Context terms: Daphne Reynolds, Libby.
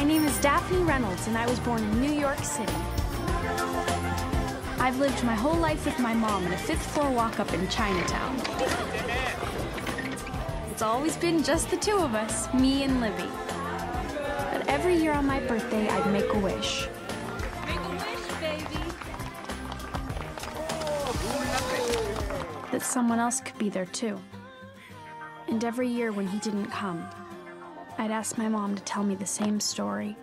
My name is Daphne Reynolds, and I was born in New York City. I've lived my whole life with my mom in a fifth-floor walk-up in Chinatown. It's always been just the two of us, me and Libby. But every year on my birthday, I'd make a wish. Make a wish, baby! That someone else could be there, too. And every year when he didn't come, I'd ask my mom to tell me the same story.